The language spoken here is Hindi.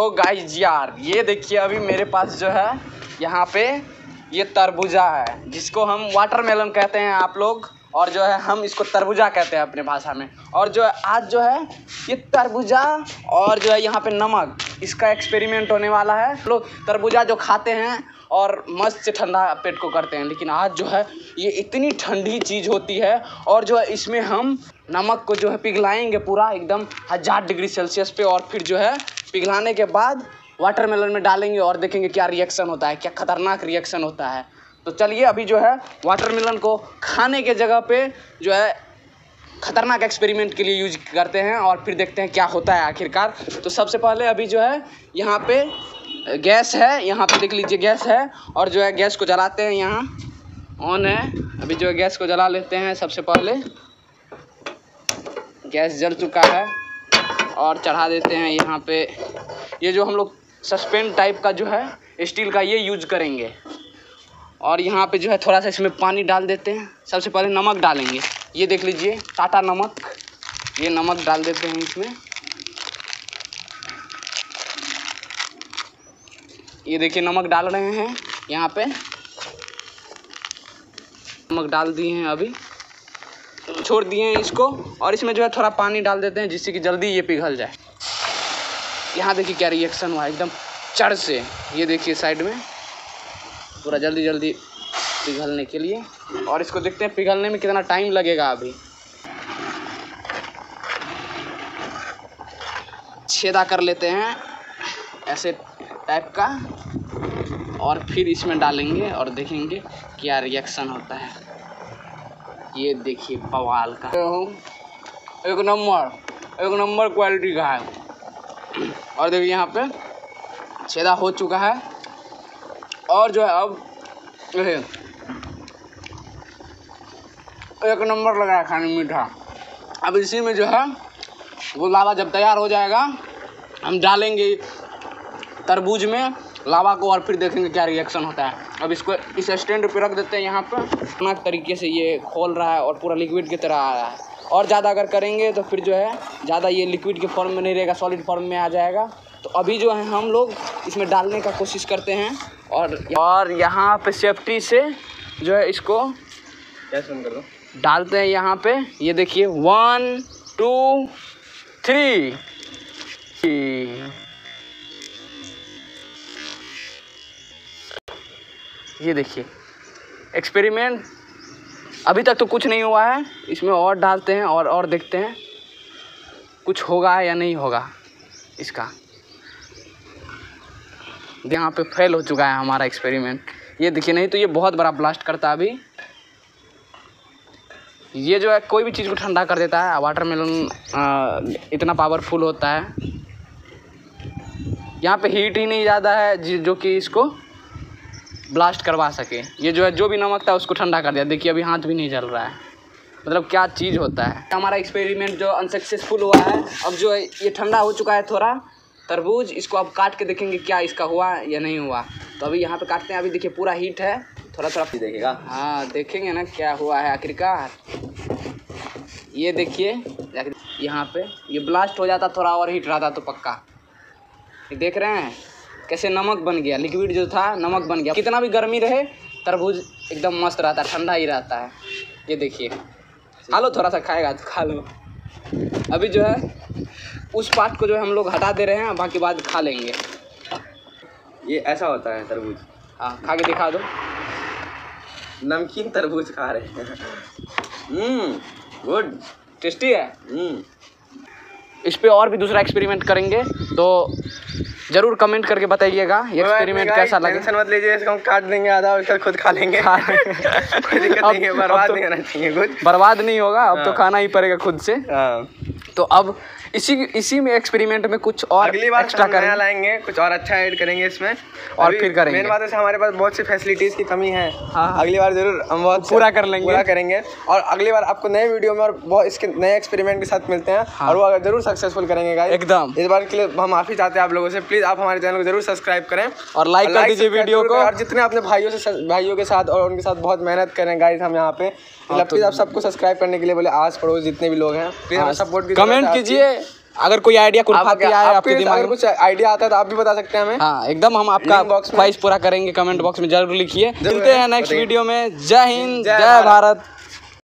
तो गाइस यार ये देखिए अभी मेरे पास जो है यहाँ पे ये तरबूजा है, जिसको हम वाटरमेलन कहते हैं आप लोग, और जो है हम इसको तरबूजा कहते हैं अपने भाषा में। और जो है आज जो है ये तरबूजा और जो है यहाँ पे नमक, इसका एक्सपेरिमेंट होने वाला है। लोग तरबूजा जो खाते हैं और मस्त से ठंडा पेट को करते हैं, लेकिन आज जो है ये इतनी ठंडी चीज़ होती है और जो है इसमें हम नमक को जो है पिघलाएंगे पूरा एकदम 1000 डिग्री सेल्सियस पे, और फिर जो है पिघलाने के बाद वाटरमेलन में डालेंगे और देखेंगे क्या रिएक्शन होता है, क्या खतरनाक रिएक्शन होता है। तो चलिए अभी जो है वाटरमेलन को खाने के जगह पे जो है खतरनाक एक्सपेरिमेंट के लिए यूज करते हैं और फिर देखते हैं क्या होता है आखिरकार। तो सबसे पहले अभी जो है यहाँ पे गैस है, यहाँ पे देख लीजिए गैस है, और जो है गैस को जलाते हैं, यहाँ ऑन है, अभी जो है गैस को जला लेते हैं। सबसे पहले गैस जल चुका है और चढ़ा देते हैं यहाँ पे, ये जो हम लोग सस्पेंड टाइप का जो है स्टील का ये यूज करेंगे। और यहाँ पे जो है थोड़ा सा इसमें पानी डाल देते हैं। सबसे पहले नमक डालेंगे, ये देख लीजिए टाटा नमक, ये नमक डाल देते हैं इसमें। ये देखिए नमक डाल रहे हैं, यहाँ पे नमक डाल दिए हैं, अभी छोड़ दिए हैं इसको, और इसमें जो है थोड़ा पानी डाल देते हैं जिससे कि जल्दी ये पिघल जाए। यहाँ देखिए क्या रिएक्शन हुआ एकदम चढ़ से, ये देखिए साइड में पूरा जल्दी जल्दी पिघलने के लिए। और इसको देखते हैं पिघलने में कितना टाइम लगेगा। अभी छेदा कर लेते हैं ऐसे टाइप का और फिर इसमें डालेंगे और देखेंगे क्या रिएक्शन होता है। ये देखिए बवाल का, एक नंबर क्वालिटी का है। और देखिए यहाँ पे छेदा हो चुका है और जो है अब एक नंबर लग रहा है खाने में, मीठा। अब इसी में जो है वो लावा जब तैयार हो जाएगा हम डालेंगे तरबूज में लावा को और फिर देखेंगे क्या रिएक्शन होता है। अब इसको इस स्टैंड पे रख देते हैं, यहाँ पर अपना तरीके से ये खोल रहा है और पूरा लिक्विड की तरह आ रहा है। और ज़्यादा अगर करेंगे तो फिर जो है ज़्यादा ये लिक्विड के फॉर्म में नहीं रहेगा, सॉलिड फॉर्म में आ जाएगा। तो अभी जो है हम लोग इसमें डालने का कोशिश करते हैं और यहाँ पे सेफ्टी से जो है इसको डालते हैं यहाँ पे। ये देखिए 1 2 3 ये देखिए एक्सपेरिमेंट अभी तक तो कुछ नहीं हुआ है। इसमें और डालते हैं और देखते हैं कुछ होगा या नहीं होगा। इसका यहाँ पे फेल हो चुका है हमारा एक्सपेरिमेंट, ये देखिए, नहीं तो ये बहुत बड़ा ब्लास्ट करता। अभी ये जो है कोई भी चीज़ को ठंडा कर देता है, वाटरमेलन इतना पावरफुल होता है। यहाँ पे हीट ही नहीं ज़्यादा है जो कि इसको ब्लास्ट करवा सके। ये जो है जो भी नमक था उसको ठंडा कर दिया, देखिए अभी हाथ भी नहीं जल रहा है, मतलब क्या चीज़ होता है। हमारा एक्सपेरिमेंट जो अनसक्सेसफुल हुआ है। अब जो है ये ठंडा हो चुका है थोड़ा तरबूज, इसको अब काट के देखेंगे क्या इसका हुआ या नहीं हुआ। तो अभी यहाँ पे काटते हैं, अभी देखिए पूरा हीट है, थोड़ा थोड़ा देखेगा, हाँ देखेंगे ना क्या हुआ है आखिरकार। ये देखिए यहाँ पे ये ब्लास्ट हो जाता थोड़ा और हीट रहता तो पक्का। ये देख रहे हैं कैसे नमक बन गया, लिक्विड जो था नमक बन गया। कितना भी गर्मी रहे तरबूज एकदम मस्त रहता, ठंडा ही रहता है। ये देखिए खा लो, थोड़ा सा खाएगा तो खा लो। अभी जो है उस पार्ट को जो है हम लोग हटा दे रहे हैं, बाकी बाद खा लेंगे। ये ऐसा होता है तरबूज, हाँ खा के दिखा दो। नमकीन तरबूज खा रहे हैं, गुड, टेस्टी है। इस पे और भी दूसरा एक्सपेरिमेंट करेंगे, तो ज़रूर कमेंट करके बताइएगा ये एक्सपेरिमेंट कैसा लगा। टेंशन मत लीजिए, इसको हम काट देंगे आधा और इसका खुद खा लेंगे। कोई दिक्कत नहीं है, बर्बाद नहीं होना चाहिए, कुछ बर्बाद नहीं होगा, अब तो खाना ही पड़ेगा खुद से। तो अब इसी में एक्सपेरिमेंट में कुछ और अगली बार एक्स्ट्रा करना लाएंगे, कुछ और अच्छा ऐड करेंगे इसमें और फिर करेंगे। मेन बात है हमारे पास बहुत सी फैसिलिटीज़ की कमी है, अगली बार जरूर हम बहुत पूरा करेंगे। और अगली बार आपको नए वीडियो में और बहुत इसके नए एक्सपेरिमेंट के साथ मिलते हैं और वो अगर जरूर सक्सेसफुल करेंगे गाइस एकदम। इस बार के लिए हम माफी चाहते हैं आप लोगों से, प्लीज़ आप हमारे चैनल को जरूर सब्सक्राइब करें और लाइक कर दीजिए वीडियो को। और जितने अपने भाइयों के साथ और उनके साथ बहुत मेहनत करें गाइस हम यहाँ पे, प्लीज़ आप सबको सब्सक्राइब करने के लिए बोले आस पड़ोस जितने भी लोग हैं प्लीज़ सपोर्ट कीजिए, कमेंट कीजिए। अगर कोई आइडिया आपके दिमाग में कुछ आइडिया आता है तो आप भी बता सकते हैं हमें। हाँ एकदम, हम आपका ख्वाहिश पूरा करेंगे, कमेंट बॉक्स में जरूर लिखिए। मिलते हैं नेक्स्ट वीडियो में। जय हिंद, जय भारत।